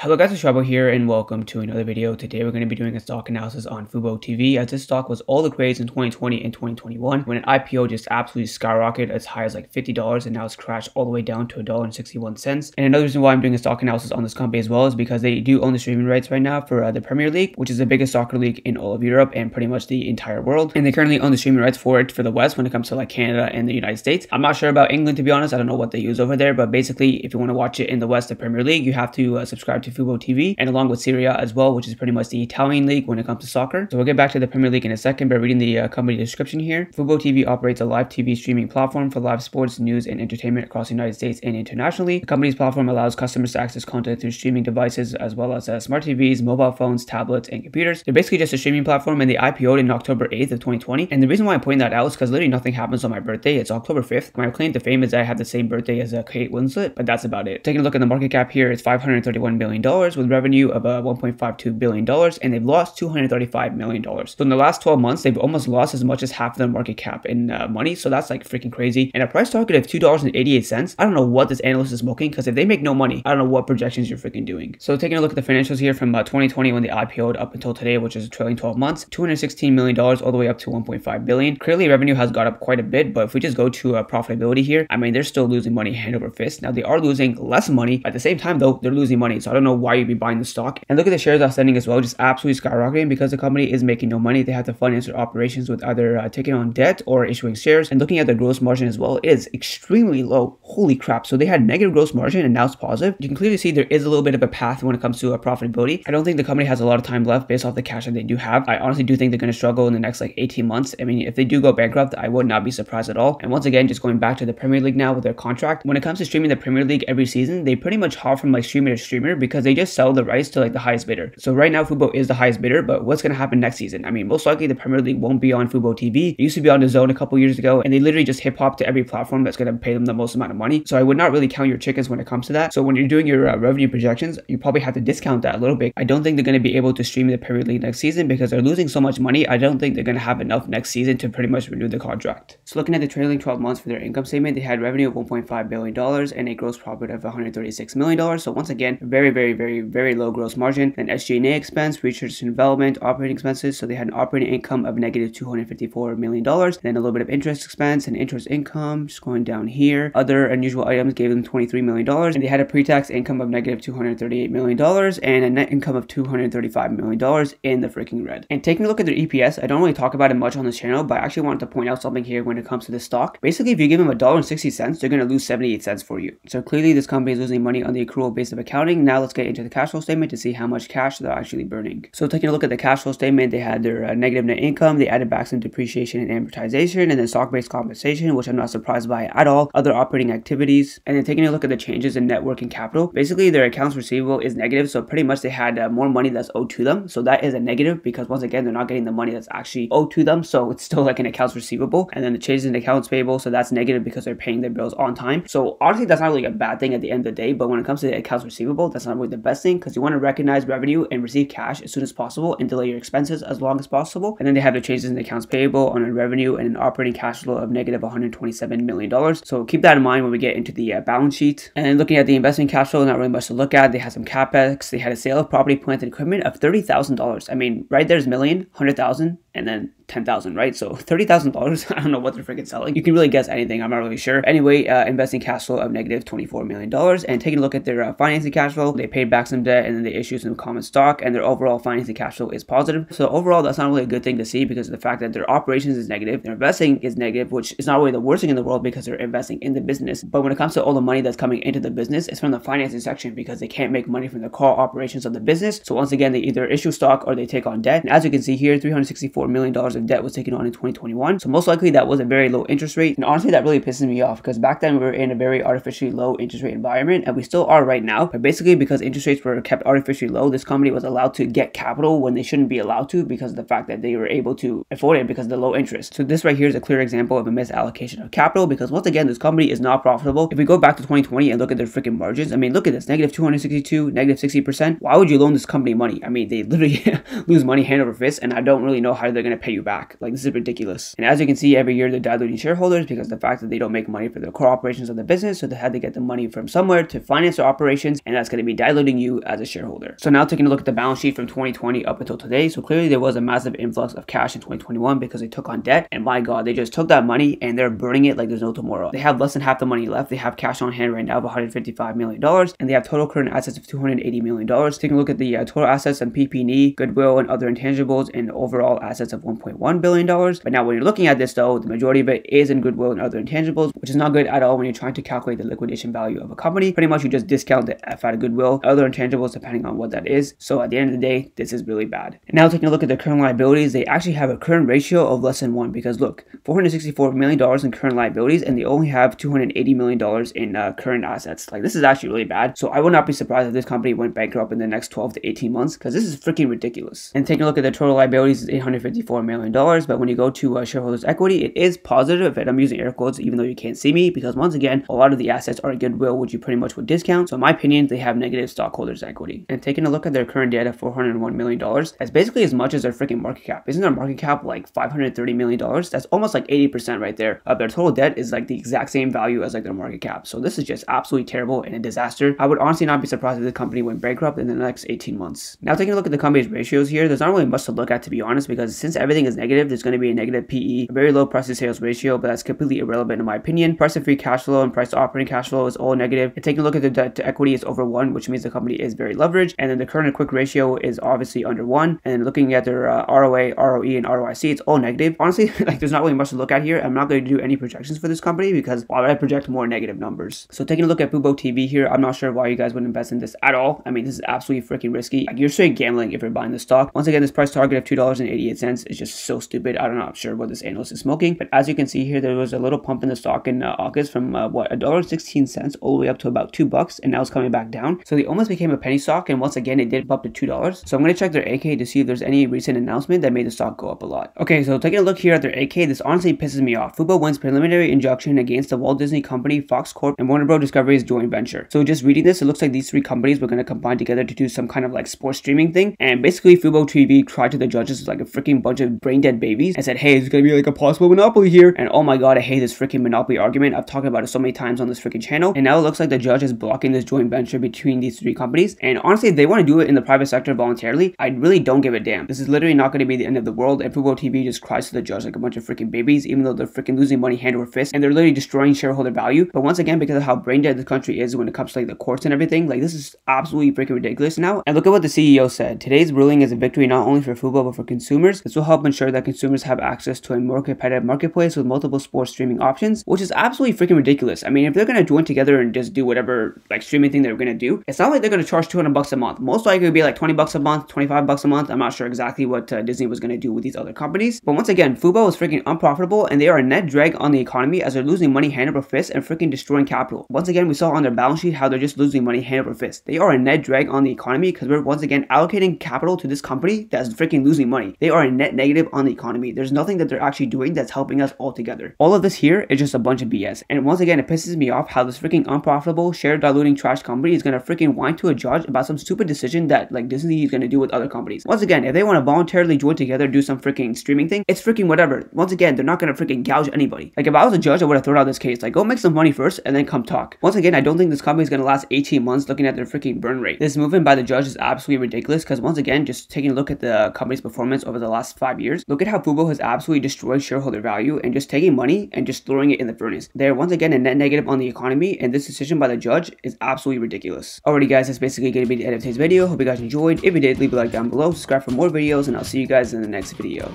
Hello guys, it's Shabo here and welcome to another video. Today we're going to be doing a stock analysis on FuboTV, as this stock was all the craze in 2020 and 2021 when an IPO just absolutely skyrocketed as high as like $50 and now it's crashed all the way down to $1.61. And another reason why I'm doing a stock analysis on this company as well is because they do own the streaming rights right now for the Premier League, which is the biggest soccer league in all of Europe and pretty much the entire world. And they currently own the streaming rights for it for the West when it comes to like Canada and the United States. I'm not sure about England, to be honest. I don't know what they use over there, but basically if you want to watch it in the West, the Premier League, you have to subscribe to FuboTV, and along with Serie A as well, which is pretty much the Italian league when it comes to soccer. So we'll get back to the Premier League in a second, but reading the company description here, FuboTV operates a live TV streaming platform for live sports, news, and entertainment across the United States and internationally. The company's platform allows customers to access content through streaming devices as well as smart TVs, mobile phones, tablets, and computers. They're basically just a streaming platform, and they IPO'd in October 8th of 2020. And the reason why I'm pointing that out is because literally nothing happens on my birthday. It's October 5th. My claim to fame is that I have the same birthday as Kate Winslet, but that's about it. Taking a look at the market cap here, it's $531 million with revenue of $1.52 billion, and they've lost $235 million. So in the last 12 months, they've almost lost as much as half their market cap in money. So that's like freaking crazy. And a price target of $2.88. I don't know what this analyst is smoking, because if they make no money, I don't know what projections you're freaking doing. So taking a look at the financials here from 2020 when they IPO'd up until today, which is trailing 12 months, $216 million all the way up to $1.5 billion. Clearly, revenue has got up quite a bit, but if we just go to profitability here, I mean, they're still losing money hand over fist. Now they are losing less money at the same time, though they're losing money. So I don't know why you'd be buying the stock. And look at the shares outstanding as well, just absolutely skyrocketing because the company is making no money. They have to finance their operations with either taking on debt or issuing shares. And looking at the gross margin as well, it is extremely low. Holy crap. So they had negative gross margin and now it's positive. You can clearly see there is a little bit of a path when it comes to profitability. I don't think the company has a lot of time left based off the cash that they do have. I honestly do think they're going to struggle in the next like 18 months. I mean, if they do go bankrupt, I would not be surprised at all. And once again, just going back to the Premier League now with their contract, when it comes to streaming the Premier League every season, they pretty much hop from like streamer to streamer because they just sell the rights to like the highest bidder. So right now Fubo is the highest bidder, but what's going to happen next season? I mean, most likely the Premier League won't be on FuboTV. It used to be on DAZN a couple years ago, and they literally just hip hop to every platform that's going to pay them the most amount of money. So I would not really count your chickens when it comes to that. So when you're doing your revenue projections, you probably have to discount that a little bit. I don't think they're going to be able to stream the Premier League next season because they're losing so much money. I don't think they're going to have enough next season to pretty much renew the contract. So looking at the trailing 12 months for their income statement, they had revenue of $1.5 billion and a gross profit of $136 million. So once again, very low gross margin. Then SG&A expense, research and development, operating expenses. So they had an operating income of negative $254 million. Then a little bit of interest expense and interest income. Just going down here. Other unusual items gave them $23 million. And they had a pre-tax income of negative $238 million and a net income of $235 million in the freaking red. And taking a look at their EPS, I don't really talk about it much on this channel, but I actually wanted to point out something here when it comes to this stock. Basically, if you give them $1.60, they're going to lose 78 cents for you. So clearly this company is losing money on the accrual base of accounting. Now let's get into the cash flow statement to see how much cash they're actually burning. So taking a look at the cash flow statement, they had their negative net income. They added back some depreciation and amortization, and then stock-based compensation, which I'm not surprised by at all. Other operating activities, and then taking a look at the changes in net working capital. Basically, their accounts receivable is negative, so pretty much they had more money that's owed to them. So that is a negative because once again, they're not getting the money that's actually owed to them, so it's still like an accounts receivable. And then the changes in accounts payable, so that's negative because they're paying their bills on time. So honestly, that's not really a bad thing at the end of the day, but when it comes to the accounts receivable, that's not really the best thing because you want to recognize revenue and receive cash as soon as possible and delay your expenses as long as possible. And then they have the changes in the accounts payable on a revenue and an operating cash flow of negative $127 million. So keep that in mind when we get into the balance sheet. And then looking at the investment cash flow, not really much to look at. They had some capex. They had a sale of property, plant, and equipment of $30,000. I mean, right there's million, 100,000, and then 10,000, right? So $30,000. I don't know what they're freaking selling. You can really guess anything. I'm not really sure. Anyway, investing cash flow of negative $24 million. And taking a look at their financing cash flow, they paid back some debt and then they issued some common stock, and their overall financing cash flow is positive. So overall, that's not really a good thing to see because of the fact that their operations is negative, their investing is negative, which is not really the worst thing in the world because they're investing in the business. But when it comes to all the money that's coming into the business, it's from the financing section because they can't make money from the core operations of the business. So once again, they either issue stock or they take on debt. And as you can see here, $364 million of debt was taken on in 2021. So most likely that was a very low interest rate. And honestly, that really pisses me off because back then we were in a very artificially low interest rate environment, and we still are right now. But basically because interest rates were kept artificially low, this company was allowed to get capital when they shouldn't be allowed to because of the fact that they were able to afford it because of the low interest. So this right here is a clear example of a misallocation of capital because once again, this company is not profitable. If we go back to 2020 and look at their freaking margins, I mean, look at this, negative 262, negative 60%. Why would you loan this company money? I mean, they literally lose money hand over fist, and I don't really know how they're going to pay you back. Like, this is ridiculous. And as you can see, every year they're diluting shareholders because the fact that they don't make money for the core operations of the business, so they had to get the money from somewhere to finance their operations, and that's going to be diluting you as a shareholder. So now taking a look at the balance sheet from 2020 up until today, so clearly there was a massive influx of cash in 2021 because they took on debt, and my god, they just took that money and they're burning it like there's no tomorrow. They have less than half the money left. They have cash on hand right now of $155 million, and they have total current assets of $280 million. Taking a look at the total assets and PP&E, goodwill and other intangibles, and overall assets of $1.1 billion. But now when you're looking at this though, the majority of it is in goodwill and other intangibles, which is not good at all when you're trying to calculate the liquidation value of a company. Pretty much you just discount the F out of goodwill, other intangibles, depending on what that is. So at the end of the day, this is really bad. And now taking a look at the current liabilities, they actually have a current ratio of less than 1 because look, $464 million in current liabilities and they only have $280 million in current assets. Like, this is actually really bad. So I would not be surprised if this company went bankrupt in the next 12 to 18 months because this is freaking ridiculous. And taking a look at the total liabilities is $854 million, but when you go to shareholders equity, it is positive, and I'm using air quotes even though you can't see me because once again, a lot of the assets are goodwill, which you pretty much would discount. So in my opinion, they have negative stockholders equity. And taking a look at their current debt of $401 million, that's basically as much as their freaking market cap. Isn't their market cap like $530 million? That's almost like 80% right there. Their total debt is like the exact same value as like their market cap. So this is just absolutely terrible and a disaster. I would honestly not be surprised if the company went bankrupt in the next 18 months. Now taking a look at the company's ratios here, there's not really much to look at, to be honest, because since everything is negative, there's going to be a negative PE, a very low price to sales ratio, but that's completely irrelevant in my opinion. Price to free cash flow and price to operating cash flow is all negative. And taking a look at the debt to equity, it's over 1, which means the company is very leveraged. And then the current and quick ratio is obviously under 1. And looking at their ROA, ROE, and ROIC, it's all negative. Honestly, like, there's not really much to look at here. I'm not going to do any projections for this company because why would I project more negative numbers? So taking a look at FuboTV here, I'm not sure why you guys would invest in this at all. I mean, this is absolutely freaking risky. Like, you're straight gambling if you're buying the stock. Once again, this price target of $2.88 is just so stupid. I don't know, I'm sure what this analyst is smoking. But as you can see here, there was a little pump in the stock in August from $1.16 all the way up to about $2, and now it's coming back down. So they almost became a penny stock, and once again, it did pop to $2. So I'm going to check their AK to see if there's any recent announcement that made the stock go up a lot. Okay, so taking a look here at their AK, this honestly pisses me off. Fubo wins preliminary injunction against the Walt Disney Company, Fox Corp, and Warner Bros. Discovery's joint venture. So just reading this, it looks like these three companies were going to combine together to do some kind of like sports streaming thing. And basically, FuboTV cried to the judges like a freaking bunch of brain dead babies and said, hey, it's going to be like a possible monopoly here. And oh my god, I hate this freaking monopoly argument. I've talked about it so many times on this freaking channel. And now it looks like the judge is blocking this joint venture between these three companies. And honestly, if they want to do it in the private sector voluntarily, I really don't give a damn. This is literally not going to be the end of the world. And FuboTV just cries to the judge like a bunch of freaking babies, even though they're freaking losing money hand over fist and they're literally destroying shareholder value. But once again, because of how brain dead the country is when it comes to like the courts and everything, like, this is absolutely freaking ridiculous now. And look at what the CEO said. Today's ruling is a victory not only for Fubo but for consumers. This will help ensure that consumers have access to a more competitive marketplace with multiple sports streaming options, which is absolutely freaking ridiculous. I mean, if they're going to join together and just do whatever like streaming thing they're going to do, it's not like they're going to charge $200 a month. Most likely it would be like $20 a month, $25 a month. I'm not sure exactly what Disney was going to do with these other companies. But once again, Fubo is freaking unprofitable and they are a net drag on the economy as they're losing money hand over fist and freaking destroying capital. Once again, we saw on their balance sheet how they're just losing money hand over fist. They are a net drag on the economy because we're once again allocating capital to this company that's freaking losing money. They are a net negative on the economy. There's nothing that they're actually doing that's helping us all together. All of this here is just a bunch of BS. And once again, it pisses me off how this freaking unprofitable, share diluting trash company is going to freaking whine to a judge about some stupid decision that like Disney is going to do with other companies. Once again, if they want to voluntarily join together, do some freaking streaming thing, it's freaking whatever. Once again, they're not going to freaking gouge anybody. Like, if I was a judge, I would have thrown out this case. Like, go make some money first and then come talk. Once again, I don't think this company is going to last 18 months looking at their freaking burn rate. This movement by the judge is absolutely ridiculous because once again, just taking a look at the company's performance over the last 5 years, look at how Fubo has absolutely destroyed shareholder value and just taking money and just throwing it in the furnace. They're once again a net negative on the economy, and this decision by the judge is absolutely ridiculous. Alrighty guys, that's basically going to be the end of today's video. Hope you guys enjoyed. If you did, leave a like down below, subscribe for more videos, and I'll see you guys in the next video.